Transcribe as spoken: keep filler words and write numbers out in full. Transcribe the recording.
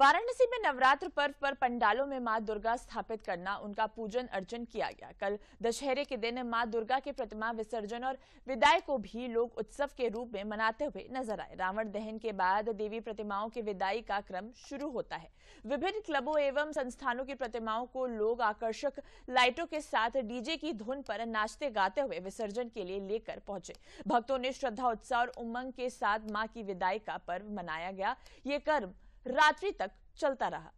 वाराणसी में नवरात्र पर्व पर पंडालों में मां दुर्गा स्थापित करना, उनका पूजन अर्चन किया गया। कल दशहरे के दिन मां दुर्गा के प्रतिमा विसर्जन और विदाई को भी लोग उत्सव के रूप में मनाते हुए नजर आए। रावण दहन के बाद देवी प्रतिमाओं के विदाई का क्रम शुरू होता है। विभिन्न क्लबों एवं संस्थानों की प्रतिमाओं को लोग आकर्षक लाइटों के साथ डीजे की धुन पर नाचते गाते हुए विसर्जन के लिए लेकर पहुंचे। भक्तों ने श्रद्धा, उत्साह और उमंग के साथ माँ की विदाई का पर्व मनाया गया। ये कर्म रात्रि तक चलता रहा।